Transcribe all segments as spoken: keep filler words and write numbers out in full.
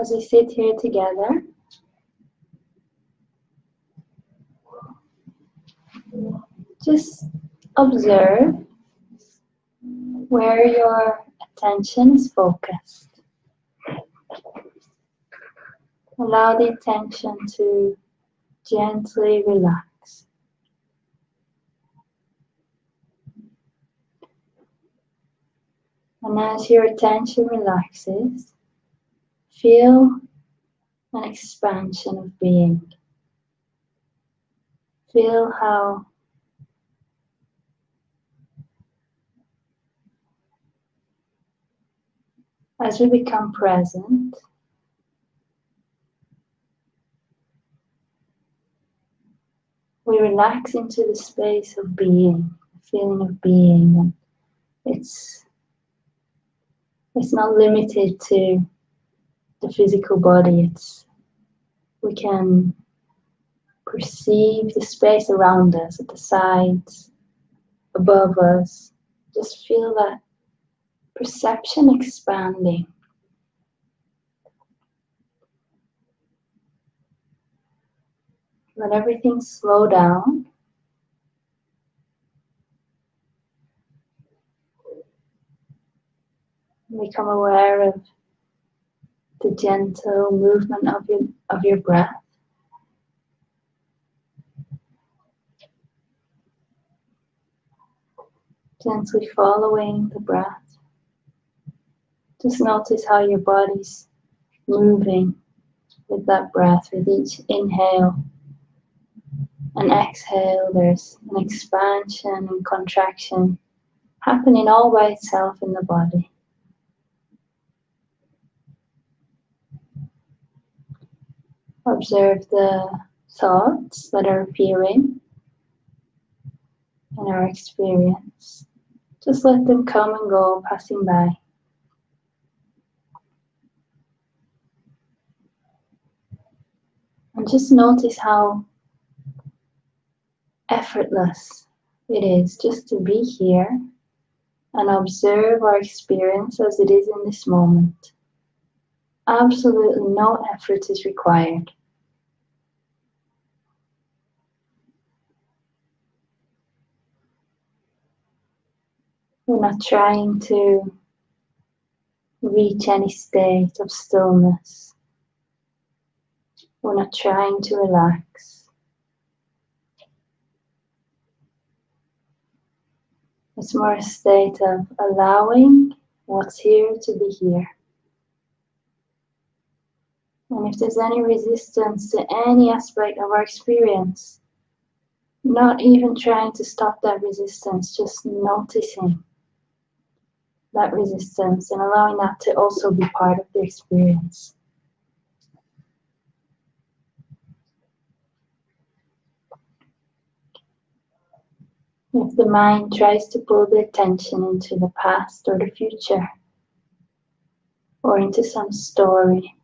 as we sit here together. Just observe where your attention is focused. Allow the attention to gently relax. And as your attention relaxes, feel an expansion of being. Feel how as we become present, we relax into the space of being, the feeling of being. And it's, it's not limited to the physical body. It's, we can perceive the space around us, at the sides, above us. Just feel that perception expanding. Let everything slow down. Become aware of the gentle movement of your, of your breath. Gently following the breath. Just notice how your body's moving with that breath. With each inhale and exhale, there's an expansion and contraction happening all by itself in the body. Observe the thoughts that are appearing in our experience. Just let them come and go, passing by. And just notice how effortless it is just to be here and observe our experience as it is in this moment. Absolutely no effort is required. We're not trying to reach any state of stillness. We're not trying to relax. It's more a state of allowing what's here to be here. And if there's any resistance to any aspect of our experience, not even trying to stop that resistance, just noticing that resistance and allowing that to also be part of the experience. If the mind tries to pull the attention into the past or the future, or into some story,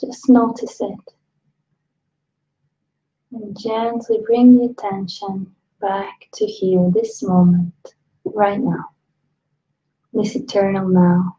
just notice it. And gently bring the attention back to here, this moment, right now, this eternal now.